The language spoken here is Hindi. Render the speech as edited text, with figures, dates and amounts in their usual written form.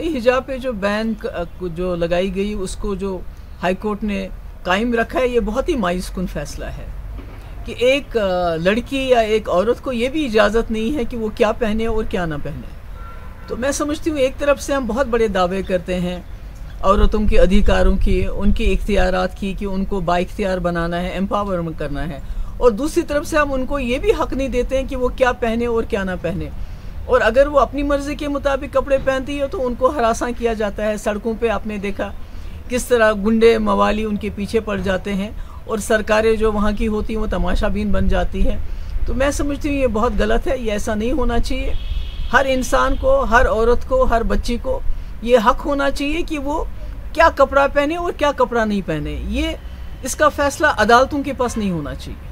नहीं, हिजाब पे जो बैन जो लगाई गई उसको जो हाई कोर्ट ने कायम रखा है, ये बहुत ही मायूसकुन फैसला है कि एक लड़की या एक औरत को ये भी इजाज़त नहीं है कि वो क्या पहने और क्या ना पहने। तो मैं समझती हूँ एक तरफ से हम बहुत बड़े दावे करते हैं औरतों के अधिकारों की, उनके इख्तियारात की, कि उनको बाइख्तियार बनाना है, एम्पावरमेंट करना है, और दूसरी तरफ से हम उनको ये भी हक़ नहीं देते हैं कि वो क्या पहने और क्या ना पहने। और अगर वो अपनी मर्ज़ी के मुताबिक कपड़े पहनती है तो उनको हरासा किया जाता है। सड़कों पे आपने देखा किस तरह गुंडे मवाली उनके पीछे पड़ जाते हैं और सरकारें जो वहाँ की होती हैं वो तमाशाबीन बन जाती है। तो मैं समझती हूँ ये बहुत गलत है, ये ऐसा नहीं होना चाहिए। हर इंसान को, हर औरत को, हर बच्ची को ये हक़ होना चाहिए कि वो क्या कपड़ा पहने और क्या कपड़ा नहीं पहने। ये इसका फ़ैसला अदालतों के पास नहीं होना चाहिए।